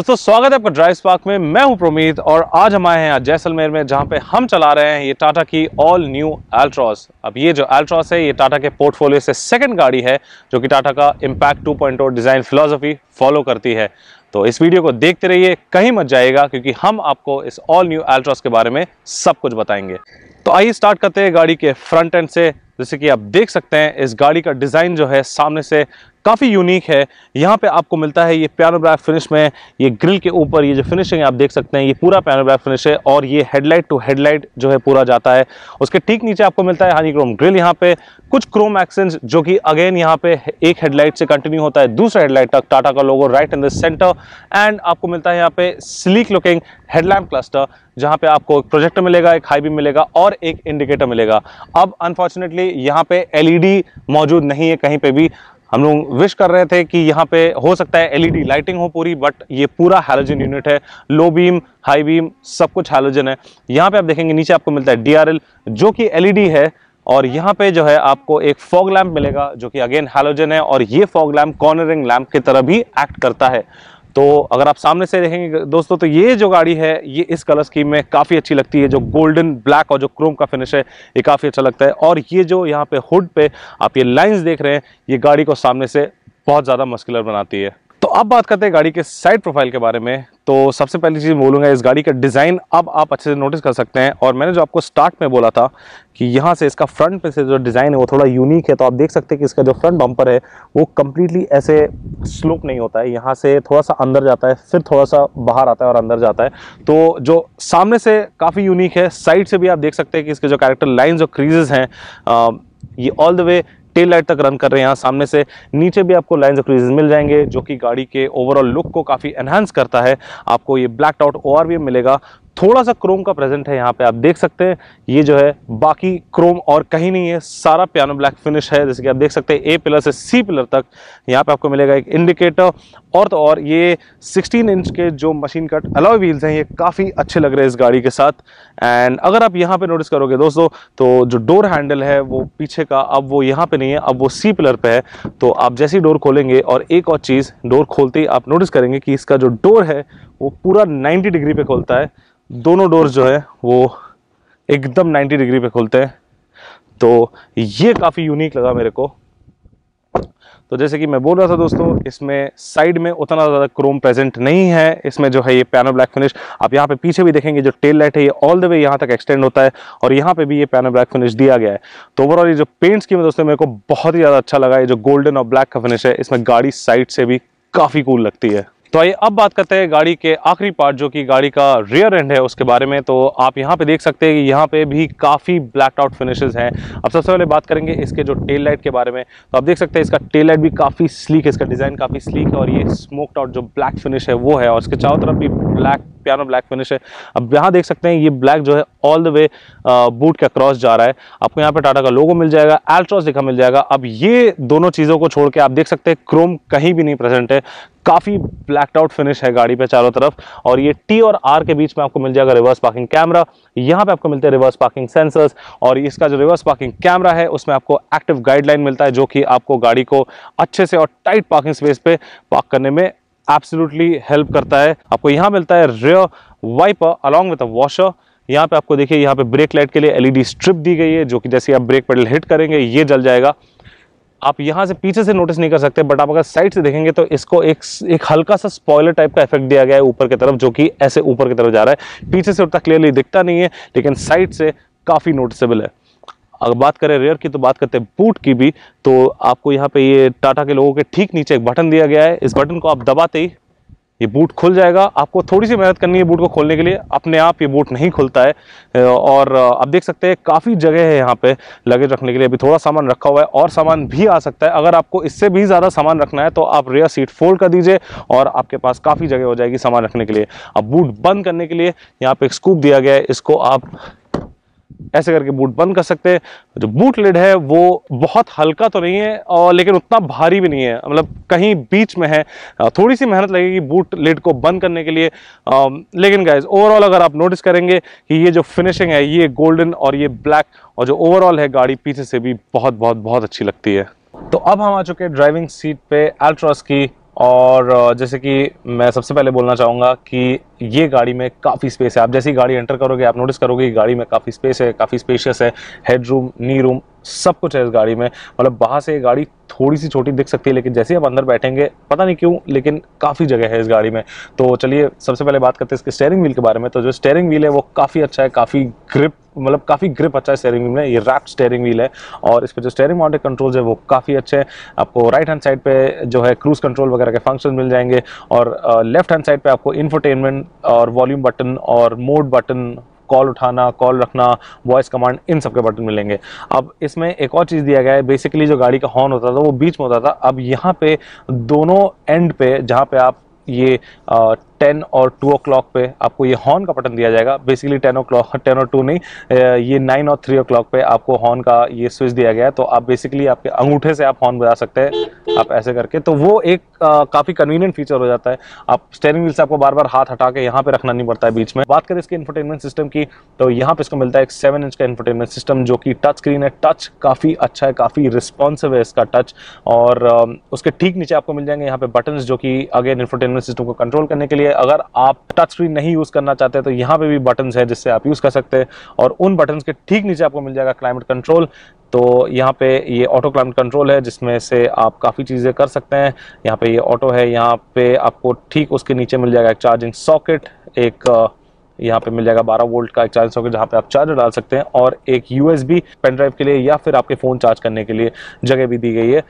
दोस्तों स्वागत है आपका ड्राइव स्पार्क में। मैं हूं प्रोमीत और आज हम आए हैं जैसलमेर में, जहां पे हम चला रहे हैं ये टाटा की ऑल न्यू अल्ट्रॉस। अब ये जो अल्ट्रॉस है ये टाटा के पोर्टफोलियो से सेकंड गाड़ी है जो कि टाटा का इम्पैक्ट 2.0 डिज़ाइन फिलॉसफी फॉलो करती है। तो इस वीडियो को देखते रहिए, कहीं मत जाइएगा, क्योंकि हम आपको इस ऑल न्यू अल्ट्रॉस के बारे में सब कुछ बताएंगे। तो आइए स्टार्ट करते हैं गाड़ी के फ्रंट एंड से। जैसे कि आप देख सकते हैं इस गाड़ी का डिज़ाइन जो है सामने से काफ़ी यूनिक है। यहाँ पे आपको मिलता है ये पियानो ब्लैक फिनिश में, ये ग्रिल के ऊपर ये जो फिनिशिंग आप देख सकते हैं ये पूरा पियानो ब्लैक फिनिश है। और ये हेडलाइट टू हेडलाइट जो है पूरा जाता है। उसके ठीक नीचे आपको मिलता है हानी क्रोम ग्रिल, यहाँ पे कुछ क्रोम एक्सेंट्स जो कि अगेन यहाँ पे एक हेडलाइट से कंटिन्यू होता है दूसरा हेडलाइट तक। टाटा का logo right in the centre and आपको मिलता है यहाँ पे स्लीक लुकिंग हेडलैम्प क्लस्टर, जहाँ पे आपको एक प्रोजेक्टर मिलेगा, एक हाई बीम मिलेगा और एक इंडिकेटर मिलेगा। अब अनफॉर्चुनेटली यहाँ पे LED मौजूद नहीं है कहीं पे भी। हम लोग विश कर रहे थे कि यहाँ पे हो सकता है LED लाइटिंग हो पूरी, बट ये पूरा हैलोजन यूनिट है। लो बीम, हाई बीम, सब कुछ हैलोजन है। यहाँ पे आप देखेंगे नीचे आपको मिलता है DRL जो कि LED है। और यहाँ पे जो है आपको एक फॉग लैम्प मिलेगा जो कि अगेन हैलोजन है। और ये फॉग लैम्प कॉर्नरिंग लैम्प की तरह भी एक्ट करता है। तो अगर आप सामने से देखेंगे दोस्तों तो ये जो गाड़ी है ये इस कलर स्कीम में काफ़ी अच्छी लगती है। जो गोल्डन ब्लैक और जो क्रोम का फिनिश है ये काफ़ी अच्छा लगता है। और ये जो यहाँ पे हुड पे आप ये लाइंस देख रहे हैं ये गाड़ी को सामने से बहुत ज़्यादा मस्कुलर बनाती है। तो अब बात करते हैं गाड़ी के साइड प्रोफाइल के बारे में। तो सबसे पहली चीज़ बोलूँगा इस गाड़ी का डिज़ाइन अब आप अच्छे से नोटिस कर सकते हैं। और मैंने जो आपको स्टार्ट में बोला था कि यहाँ से इसका फ्रंट पे से जो डिज़ाइन है वो थोड़ा यूनिक है। तो आप देख सकते हैं कि इसका जो फ्रंट बम्पर है वो कम्प्लीटली ऐसे स्लोप नहीं होता है, यहाँ से थोड़ा सा अंदर जाता है, फिर थोड़ा सा बाहर आता है और अंदर जाता है। तो जो सामने से काफ़ी यूनिक है। साइड से भी आप देख सकते हैं कि इसके जो कैरेक्टर लाइन्स और क्रीजेज़ हैं ये all the way tail light तक रन कर रहे हैं। यहाँ सामने से नीचे भी आपको लाइंस और क्रीजेस मिल जाएंगे जो कि गाड़ी के ओवरऑल लुक को काफ़ी एनहांस करता है। आपको ये ब्लैक आउट ORVM मिलेगा, थोड़ा सा क्रोम का प्रेजेंट है यहाँ पे आप देख सकते हैं। ये जो है बाकी क्रोम और कहीं नहीं है, सारा पियानो ब्लैक फिनिश है। जैसे कि आप देख सकते हैं A पिलर से C पिलर तक यहाँ पे आपको मिलेगा एक इंडिकेटर। और तो और ये 16 इंच के जो मशीन कट अलॉय व्हील्स हैं ये काफ़ी अच्छे लग रहे हैं इस गाड़ी के साथ। एंड अगर आप यहाँ पे नोटिस करोगे दोस्तों तो जो डोर हैंडल है वो पीछे का अब वो यहाँ पे नहीं है, अब वो C पिलर पे है। तो आप जैसे ही डोर खोलेंगे, और एक और चीज़ डोर खोलते ही आप नोटिस करेंगे कि इसका जो डोर है वो पूरा 90 डिग्री पे खोलता है। दोनों डोर जो है वो एकदम 90 डिग्री पे खुलते हैं। तो ये काफ़ी यूनिक लगा मेरे को। तो जैसे कि मैं बोल रहा था दोस्तों इसमें साइड में उतना ज़्यादा क्रोम प्रेजेंट नहीं है। इसमें जो है ये पियानो ब्लैक फिनिश आप यहाँ पे पीछे भी देखेंगे, जो टेल लाइट है ये ऑल द वे यहाँ तक एक्सटेंड होता है और यहाँ पे भी ये पियानो ब्लैक फिनिश दिया गया है। तो ओवरऑल ये जो पेंट स्कीम है दोस्तों मेरे को बहुत ही ज़्यादा अच्छा लगा। ये जो गोल्डन और ब्लैक का फिनिश है इसमें गाड़ी साइड से भी काफ़ी कूल लगती है। तो आइए अब बात करते हैं गाड़ी के आखिरी पार्ट जो कि गाड़ी का रियर एंड है उसके बारे में। तो आप यहाँ पे देख सकते हैं कि यहाँ पे भी काफ़ी ब्लैक आउट फिनिशेस हैं। अब सबसे पहले बात करेंगे इसके जो टेल लाइट के बारे में। तो आप देख सकते हैं इसका टेल लाइट भी काफ़ी स्लीक है, इसका डिज़ाइन काफ़ी स्लीक है। और ये स्मोक्ड आउट जो ब्लैक फिनिश है वो है, और इसके चारों तरफ भी ब्लैक पियानो ब्लैक फिनिश है। अब यहाँ देख सकते हैं ये ब्लैक जो है ऑल द वे बूट के अक्रॉस जा रहा है। आपको यहाँ पे टाटा का लोगो मिल जाएगा, अल्ट्रॉस लिखा मिल जाएगा। अब ये दोनों चीज़ों को छोड़ के आप देख सकते हैं क्रोम कहीं भी नहीं प्रेजेंट है, काफ़ी ब्लैक आउट फिनिश है गाड़ी पे चारों तरफ। और ये T और R के बीच में आपको मिल जाएगा रिवर्स पार्किंग कैमरा। यहाँ पे आपको मिलते हैं रिवर्स पार्किंग सेंसर्स। और इसका जो रिवर्स पार्किंग कैमरा है उसमें आपको एक्टिव गाइडलाइन मिलता है जो कि आपको गाड़ी को अच्छे से और टाइट पार्किंग स्पेस पे पार्क करने में एब्सोल्युटली हेल्प करता है। आपको यहाँ मिलता है rear wiper along with a washer. यहाँ पे आपको देखिए यहाँ पे ब्रेक लाइट के लिए LED स्ट्रिप दी गई है जो कि जैसे आप ब्रेक पेडल हिट करेंगे ये जल जाएगा। आप यहाँ से पीछे से नोटिस नहीं कर सकते, बट आप अगर साइड से देखेंगे तो इसको एक हल्का सा स्पॉइलर टाइप का इफेक्ट दिया गया है ऊपर की तरफ, जो कि ऐसे ऊपर की तरफ जा रहा है। पीछे से उतना क्लियरली दिखता नहीं है लेकिन साइड से काफ़ी नोटिसेबल है। अगर बात करें रियर की तो बात करते हैं बूट की भी। तो आपको यहाँ पे ये टाटा के लोगों के ठीक नीचे एक बटन दिया गया है, इस बटन को आप दबाते ही ये बूट खुल जाएगा। आपको थोड़ी सी मेहनत करनी है बूट को खोलने के लिए, अपने आप ये बूट नहीं खुलता है। और आप देख सकते हैं काफ़ी जगह है यहाँ पे लगेज रखने के लिए, अभी थोड़ा सामान रखा हुआ है और सामान भी आ सकता है। अगर आपको इससे भी ज़्यादा सामान रखना है तो आप रियर सीट फोल्ड कर दीजिए और आपके पास काफ़ी जगह हो जाएगी सामान रखने के लिए। अब बूट बंद करने के लिए यहाँ पर एक स्कूप दिया गया है, इसको आप ऐसे करके बूट बंद कर सकते हैं। जो बूट लिड है वो बहुत हल्का तो नहीं है और लेकिन उतना भारी भी नहीं है, मतलब कहीं बीच में है। थोड़ी सी मेहनत लगेगी बूट लिड को बंद करने के लिए। लेकिन गाइज ओवरऑल अगर आप नोटिस करेंगे कि ये जो फिनिशिंग है ये गोल्डन और ये ब्लैक और जो ओवरऑल है गाड़ी पीछे से भी बहुत बहुत बहुत अच्छी लगती है। तो अब हम आ चुके हैं ड्राइविंग सीट पे अल्ट्रॉस की और जैसे कि मैं सबसे पहले बोलना चाहूँगा कि ये गाड़ी में काफ़ी स्पेस है। आप जैसे ही गाड़ी एंटर करोगे आप नोटिस करोगे कि गाड़ी में काफ़ी स्पेस है, काफ़ी स्पेशियस है, हेड रूम, नी रूम सब कुछ है इस गाड़ी में। मतलब बाहर से ये गाड़ी थोड़ी सी छोटी दिख सकती है, लेकिन जैसे ही आप अंदर बैठेंगे पता नहीं क्यों लेकिन काफ़ी जगह है इस गाड़ी में। तो चलिए सबसे पहले बात करते हैं इसके स्टेयरिंग व्हील के बारे में। तो जो स्टेयरिंग व्हील है वो काफ़ी अच्छा है, काफ़ी ग्रिप, मतलब काफ़ी ग्रिप अच्छा है स्टेयरिंग व्हील में। ये रैप्ड स्टेयरिंग व्हील है और इस पर जो स्टेयरिंग माउंटेड कंट्रोल्स है वो काफ़ी अच्छे हैं। आपको राइट हैंड साइड पे जो है क्रूज कंट्रोल वगैरह के फंक्शन मिल जाएंगे और लेफ्ट हैंड साइड पे आपको इंफोटेनमेंट और वॉल्यूम बटन और मोड बटन, कॉल उठाना, कॉल रखना, वॉइस कमांड, इन सब के बटन मिलेंगे। अब इसमें एक और चीज़ दिया गया है, बेसिकली जो गाड़ी का हॉर्न होता था वो बीच में होता था, अब यहाँ पे दोनों एंड पे जहाँ पे आप ये 10 और 2 o'clock पे आपको ये हॉर्न का बटन दिया जाएगा। बेसिकली 10 और 2 नहीं, ये 9 और 3 o'clock पे आपको हॉर्न का ये स्विच दिया गया है। तो आप बेसिकली आपके अंगूठे से आप हॉर्न बजा सकते हैं, आप ऐसे करके, तो वो एक काफ़ी कन्वीनियंट फीचर हो जाता है। आप स्टेयरिंग व्हील से आपको बार बार हाथ हटा के यहाँ पे रखना नहीं पड़ता है बीच में। बात करें इसके इंफोटेनमेंट सिस्टम की, तो यहाँ पे इसको मिलता है एक 7 इंच का इंफोटेनमेंट सिस्टम जो कि टच स्क्रीन है। टच काफ़ी अच्छा है, काफ़ी रिस्पॉन्सिव है इसका टच। और उसके ठीक नीचे आपको मिल जाएंगे यहाँ पे बटन जो कि अगेन इंफोटेनमेंट सिस्टम को कंट्रोल करने के लिए, अगर आप टच स्क्रीन नहीं यूज करना चाहते तो यहाँ पे भी बटन्स है जिससे आप यूज कर सकते हैं। और उन बटन्स के ठीक नीचे आपको मिल जाएगा क्लाइमेट कंट्रोल। तो यहाँ पे ये ऑटो क्लाइमेट कंट्रोल है जिसमें से आप काफ़ी चीज़ें कर सकते हैं। यहाँ पे ये ऑटो है, यहाँ पे आपको ठीक उसके नीचे मिल जाएगा एक चार्जिंग सॉकेट, एक यहाँ पे मिल जाएगा 12 वोल्ट का एक चार्जिंग सॉकेट जहाँ पे आप चार्जर डाल सकते हैं, और एक USB पेन ड्राइव के लिए या फिर आपके फ़ोन चार्ज करने के लिए जगह भी दी गई है।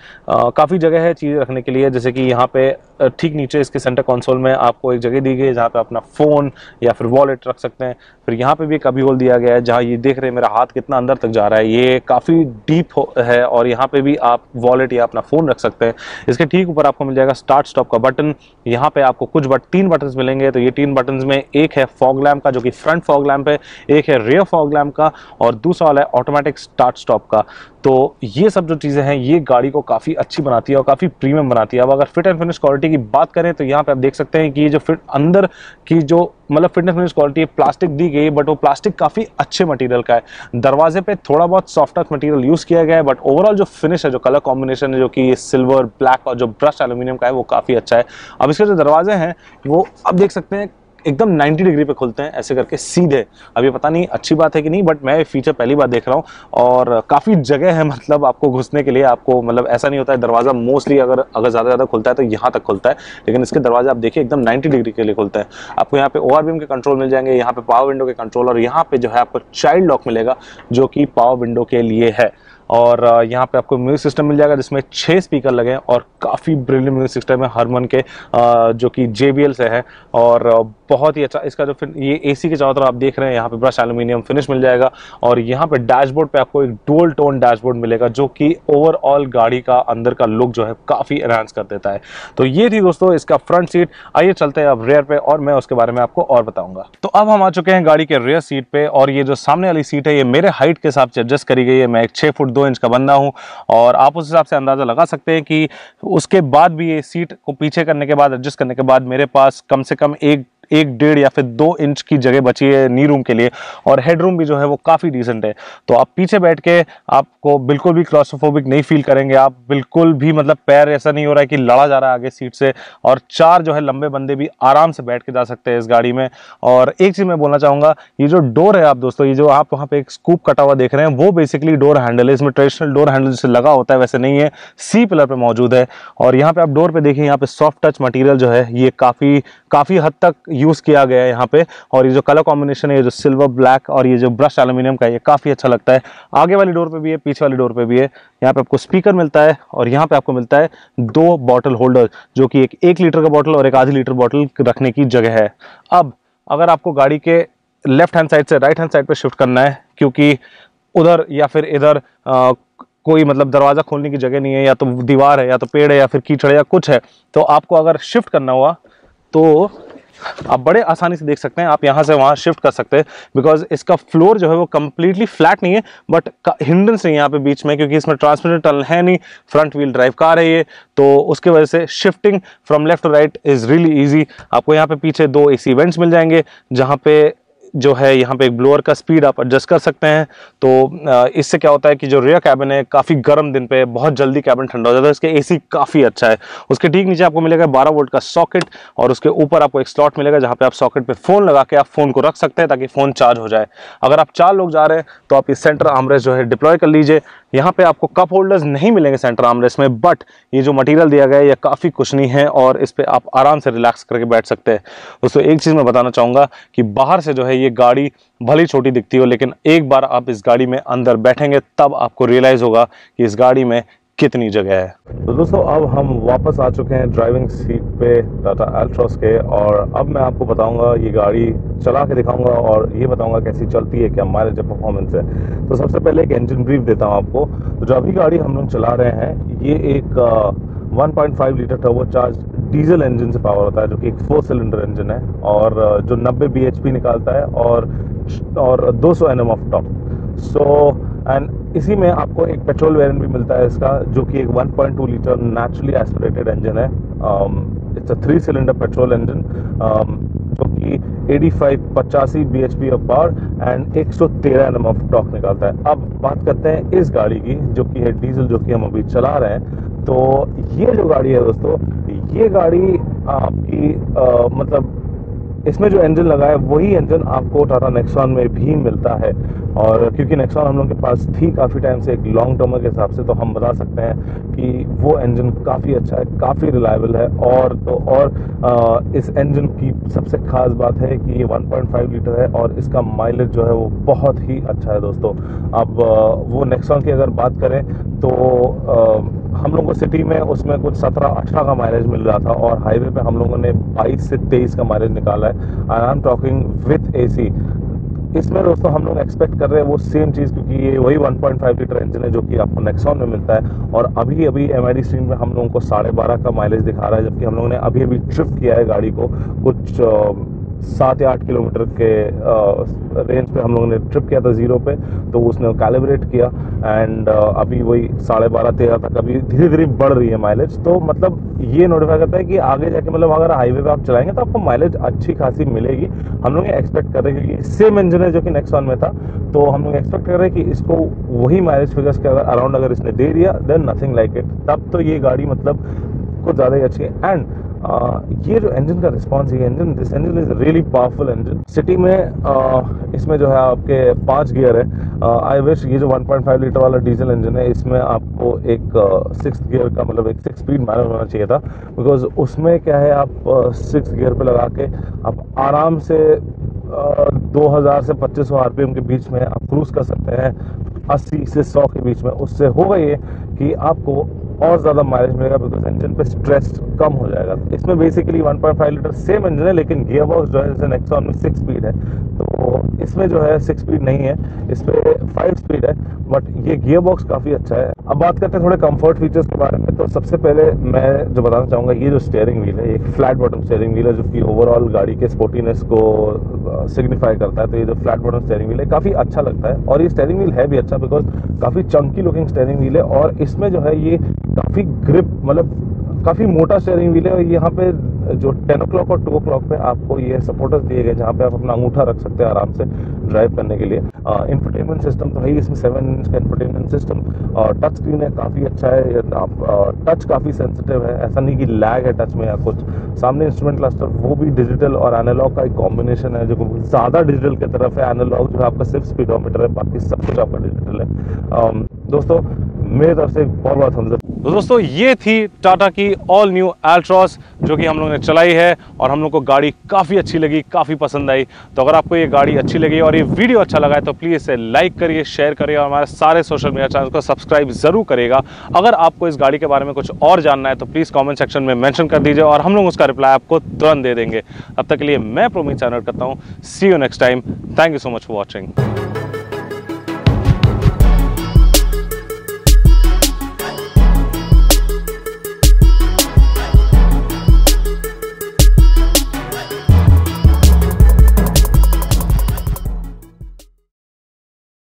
काफ़ी जगह है चीज़ें रखने के लिए, जैसे कि यहाँ पे ठीक नीचे इसके सेंटर कंसोल में आपको एक जगह दी गई है जहाँ पे अपना फ़ोन या फिर वॉलेट रख सकते हैं। फिर यहाँ पर भी एक अभी होल दिया गया है जहाँ ये देख रहे हैं मेरा हाथ कितना अंदर तक जा रहा है, ये काफ़ी डीप है, और यहाँ पर भी आप वॉलेट या अपना फ़ोन रख सकते हैं। इसके ठीक ऊपर आपको मिल जाएगा स्टार्ट स्टॉप का बटन। यहाँ पर आपको कुछ 3 बटन्स मिलेंगे, तो ये 3 बटन्स में एक है फॉग लैम्प का जो कि फ्रंट फॉग लैम्प है, एक है रियर फॉग लैम्प का, और दूसरा वाला है ऑटोमेटिक स्टार्ट स्टॉप का। तो ये सब जो चीज़ें हैं ये गाड़ी को काफ़ी अच्छी बनाती है और काफ़ी प्रीमियम बनाती है। अब अगर फिट एंड फिनिश क्वालिटी की बात करें तो यहाँ पे आप देख सकते हैं कि ये जो फिट अंदर की जो मतलब फिटनेस में क्वालिटी है, प्लास्टिक दी गई है बट वो प्लास्टिक काफ़ी अच्छे मटेरियल का है। दरवाजे पे थोड़ा बहुत सॉफ्ट टच मटेरियल यूज़ किया गया है, बट ओवरऑल जो फिनिश है, जो कलर कॉम्बिनेशन है, जो कि ये सिल्वर, ब्लैक और जो ब्रश एल्यूमिनियम का है वो काफ़ी अच्छा है। अब इसके जो दरवाजे हैं वो आप देख सकते हैं एकदम 90 डिग्री पे खुलते हैं ऐसे करके सीधे। अब ये पता नहीं अच्छी बात है कि नहीं, बट मैं ये फीचर पहली बार देख रहा हूँ। और काफ़ी जगह है मतलब आपको घुसने के लिए, आपको मतलब ऐसा नहीं होता है दरवाज़ा मोस्टली अगर ज़्यादा खुलता है तो यहाँ तक खुलता है, लेकिन इसके दरवाजे आप देखिए एकदम 90 डिग्री के लिए खुलता है। आपको यहाँ पे ORBM के कंट्रोल मिल जाएंगे, यहाँ पे पावर विंडो के कंट्रोल, और यहाँ पे जो है आपको चाइल्ड लॉक मिलेगा जो कि पावर विंडो के लिए है। और यहाँ पे आपको म्यूजिक सिस्टम मिल जाएगा जिसमें 6 स्पीकर लगे हैं और काफ़ी ब्रिलियंट म्यूजिक सिस्टम है हरमन के, जो कि JBL से है, और बहुत ही अच्छा इसका जो फिर ये AC के चारों तरफ आप देख रहे हैं यहाँ पे ब्रश एल्यूमिनियम फिनिश मिल जाएगा। और यहाँ पे डैशबोर्ड पे आपको एक डुअल टोन डैशबोर्ड मिलेगा जो कि ओवरऑल गाड़ी का अंदर का लुक जो है काफ़ी एनहांस कर देता है। तो ये थी दोस्तों इसका फ्रंट सीट। आइए चलते हैं अब रेयर पे और मैं उसके बारे में आपको और बताऊँगा। तो अब हम आ चुके हैं गाड़ी के रेयर सीट पर, और ये जो सामने वाली सीट है ये मेरे हाइट के हिसाब से एडजस्ट करी गई है। मैं एक 6 फुट 2 इंच का बंदा हूँ और आप उस हिसाब से अंदाज़ा लगा सकते हैं कि उसके बाद भी ये सीट को पीछे करने के बाद, एडजस्ट करने के बाद मेरे पास कम से कम 1-1.5 या फिर 2 इंच की जगह बची है नी रूम के लिए, और हेड रूम भी जो है वो काफ़ी डिसेंट है। तो आप पीछे बैठ के आपको बिल्कुल भी क्लॉस्ट्रोफोबिक नहीं फील करेंगे, आप बिल्कुल भी मतलब पैर ऐसा नहीं हो रहा है कि लड़ा जा रहा है आगे सीट से, और 4 जो है लंबे बंदे भी आराम से बैठ के जा सकते हैं इस गाड़ी में। और एक चीज़ मैं बोलना चाहूँगा, ये जो डोर है आप दोस्तों, ये जो आप वहाँ पर एक स्कूप कटा हुआ देख रहे हैं वो बेसिकली डोर हैंडल है। इसमें ट्रेडिशनल डोर हैंडल जैसे लगा होता है वैसे नहीं है, C पिलर पर मौजूद है। और यहाँ पर आप डोर पर देखिए, यहाँ पर सॉफ्ट टच मटीरियल जो है ये काफ़ी हद तक यूज़ किया गया है यहाँ पे। और ये जो कलर कॉम्बिनेशन है, ये जो सिल्वर, ब्लैक और ये जो ब्रश एल्यूमिनियम का है, ये काफ़ी अच्छा लगता है। आगे वाली डोर पे भी है, पीछे वाली डोर पे भी है। यहाँ पे आपको स्पीकर मिलता है और यहाँ पे आपको मिलता है 2 बॉटल होल्डर जो कि एक 1 लीटर का बॉटल और एक आधी लीटर बॉटल रखने की जगह है। अब अगर आपको गाड़ी के लेफ्ट हैंड साइड से राइट हैंड साइड पर शिफ्ट करना है, क्योंकि उधर या फिर इधर कोई मतलब दरवाज़ा खोलने की जगह नहीं है, या तो दीवार है या तो पेड़ है या फिर कीचड़ या कुछ है, तो आपको अगर शिफ्ट करना हुआ तो आप बड़े आसानी से देख सकते हैं, आप यहाँ से वहाँ शिफ्ट कर सकते हैं। बिकॉज इसका फ्लोर जो है वो कम्प्लीटली फ्लैट नहीं है, बट हिंड्रेंस नहीं है यहाँ पे बीच में, क्योंकि इसमें ट्रांसमिशन टनल है नहीं, फ्रंट व्हील ड्राइव कार है ये, तो उसकी वजह से shifting from left to right is really easy. आपको यहाँ पे पीछे 2 AC वेंट्स मिल जाएंगे जहाँ पे जो है यहाँ पे एक ब्लोअर का स्पीड आप एडजस्ट कर सकते हैं। तो इससे क्या होता है कि जो रियर कैबिन है काफ़ी गर्म दिन पे बहुत जल्दी कैबिन ठंडा हो जाता है। इसके एसी काफ़ी अच्छा है। उसके ठीक नीचे आपको मिलेगा 12 वोल्ट का सॉकेट और उसके ऊपर आपको एक स्लॉट मिलेगा जहाँ पे आप सॉकेट पे फ़ोन लगा के आप फ़ोन को रख सकते हैं ताकि फ़ोन चार्ज हो जाए। अगर आप 4 लोग जा रहे हैं तो आप ये सेंटर आर्मरेस्ट जो है डिप्लॉय कर लीजिए। यहाँ पे आपको कप होल्डर्स नहीं मिलेंगे सेंटर आर्मरेस्ट में, बट ये जो मटेरियल दिया गया है ये काफ़ी कुशनी है और इस पर आप आराम से रिलैक्स करके बैठ सकते हैं। दोस्तों एक चीज़ मैं बताना चाहूँगा कि बाहर से जो है ये गाड़ी भले छोटी दिखती हो, लेकिन एक बार आप इस गाड़ी में अंदर बैठेंगे तब आपको रियलाइज़ होगा कि इस गाड़ी में कितनी जगह है। तो दोस्तों अब हम वापस आ चुके हैं ड्राइविंग सीट पे टाटा अल्ट्रॉस के, और अब मैं आपको बताऊंगा ये गाड़ी चला के दिखाऊंगा और ये बताऊंगा कैसी चलती है, क्या माइलेज है, परफॉर्मेंस है। तो सबसे पहले एक इंजन ब्रीफ देता हूं आपको। तो जो अभी गाड़ी हम लोग चला रहे हैं ये एक 1.5 लीटर टर्बोचार्ज डीजल इंजन से पावर होता है जो कि एक 4 सिलेंडर इंजन है और जो 90 bhp निकालता है और 200 Nm ऑफ टॉप। एंड इसी में आपको एक पेट्रोल वेरिएंट भी मिलता है इसका जो कि एक 1.2 लीटर नेचुरली एस्पिरेटेड इंजन है। It's a 3 cylinder petrol engine जो कि 85-85 bhp of power and 113 Nm of torque निकालता है। अब बात करते हैं इस गाड़ी की जो कि है डीजल, जो कि हम अभी चला रहे हैं। तो ये जो गाड़ी है दोस्तों, ये गाड़ी आपकी मतलब इसमें जो इंजन लगा है वही इंजन आपको टाटा नेक्सॉन में भी मिलता है। और क्योंकि नेक्सॉन हम लोग के पास थी काफ़ी टाइम से एक लॉन्ग टर्म के हिसाब से, तो हम बता सकते हैं कि वो इंजन काफ़ी अच्छा है, काफ़ी रिलायबल है। और तो और इस इंजन की सबसे खास बात है कि ये 1.5 लीटर है और इसका माइलेज जो है वो बहुत ही अच्छा है दोस्तों। अब वो नेक्सॉन की अगर बात करें तो हम लोगों को सिटी में उसमें कुछ 17-18 का माइलेज मिल रहा था और हाईवे पे हम लोगों ने 22 से 23 का माइलेज निकाला है। I am talking with AC. इसमें दोस्तों हम लोग एक्सपेक्ट कर रहे हैं वो सेम चीज़, क्योंकि ये वही 1.5 लीटर इंजन है जो कि आपको नेक्सॉन में मिलता है। और अभी अभी MID स्ट्रीम में हम लोगों को 12.5 का माइलेज दिखा रहा है, जबकि हम लोगों ने अभी अभी ट्रिप किया है गाड़ी को, कुछ 7 या 8 किलोमीटर के रेंज पे हम लोगों ने ट्रिप किया था जीरो पे, तो उसने कैलिब्रेट किया एंड अभी वही 12.5-13 तक अभी धीरे धीरे बढ़ रही है माइलेज। तो मतलब ये नोटिफाई करता है कि आगे जाके मतलब अगर हाईवे पे आप चलाएंगे तो आपको माइलेज अच्छी खासी मिलेगी। हम लोग एक्सपेक्ट कर रहे हैं क्योंकि सेम इंजन है जो कि नेक्सॉन में था, तो हम लोग एक्सपेक्ट कर रहे हैं कि इसको वही माइलेज फिगर्स के अराउंड अगर इसने दे दिया देन नथिंग लाइक इट, तब तो ये गाड़ी मतलब कुछ ज़्यादा ही अच्छी है। एंड ये जो इंजन का रिस्पॉन्स है, engine this engine is really powerful engine. City में इसमें जो है आपके 5 गियर है। आई विश ये जो 1.5 लीटर वाला डीजल इंजन है इसमें आपको एक 6th गियर का मतलब एक 6 स्पीड मैनुअल होना चाहिए था, बिकॉज उसमें क्या है आप 6 गियर पे लगा के आप आराम से 2000 से 2500 RPM के बीच में आप क्रूज़ कर सकते हैं, 80 से 100 के बीच में। उससे होगा ये कि आपको और ज़्यादा माइलेज मिलेगा बिकॉज इंजन पे स्ट्रेस कम हो जाएगा। इसमें बेसिकली 1.5 लीटर सेम इंजन है, लेकिन गियर बॉक्स जो है जैसे नेक्सॉन में 6 स्पीड है, तो इसमें जो है 6 स्पीड नहीं है, इस पर 5 स्पीड है, बट ये गियर बॉक्स काफ़ी अच्छा है। अब बात करते हैं थोड़े कंफर्ट फीचर्स के बारे में। तो सबसे पहले मैं जो बताना चाहूँगा, ये जो स्टेयरिंग व्हील है एक फ्लैट बॉटम स्टेयरिंग व्हील है जो कि ओवरऑल गाड़ी के स्पोर्टीनेस को सिग्निफाई करता है। तो ये जो फ्लैट बॉटम स्टेयरिंग व्हील है काफ़ी अच्छा लगता है और ये स्टेयरिंग व्हील है भी अच्छा बिकॉज काफ़ी चंकी लुकिंग स्टेयरिंग व्हील है। और इसमें जो है ये काफ़ी ग्रिप मतलब काफ़ी मोटा स्टेयरिंग व्हील है। और यहाँ पे जो 10 o'clock और 2 o'clock पे आपको ये सपोर्टर्स दिए गए जहाँ पे आप अपना अंगूठा रख सकते हैं आराम से ड्राइव करने के लिए। इंफोटेनमेंट सिस्टम तो है ही इसमें, 7 इंच का इंफोटेनमेंट सिस्टम और टच स्क्रीन है, काफ़ी अच्छा है। टच काफ़ी सेंसिटिव है, ऐसा नहीं कि लैग है टच में या कुछ। सामने इंस्ट्रूमेंट क्लस्टर वो भी डिजिटल और एनालॉग का एक कॉम्बिनेशन है जो ज़्यादा डिजिटल की तरफ है। एनालॉग जो है आपका सिर्फ स्पीडोमीटर है, बाकी सब कुछ आपका डिजिटल है। दोस्तों मेरी तरफ से बहुत बहुत थम्स अप। तो दोस्तों ये थी टाटा की ऑल न्यू अल्ट्रॉस जो कि हम लोग ने चलाई है और हम लोग को गाड़ी काफ़ी अच्छी लगी, काफ़ी पसंद आई। तो अगर आपको ये गाड़ी अच्छी लगी और ये वीडियो अच्छा लगा है तो प्लीज़ इसे लाइक करिए, शेयर करिए और हमारे सारे सोशल मीडिया चैनल को सब्सक्राइब ज़रूर करिएगा। अगर आपको इस गाड़ी के बारे में कुछ और जानना है तो प्लीज़ कॉमेंट सेक्शन में मैंशन कर दीजिए और हम लोग उसका रिप्लाई आपको तुरंत दे देंगे। अब तक के लिए मैं प्रोमित करता हूँ, see you next time. Thank you so much for watching.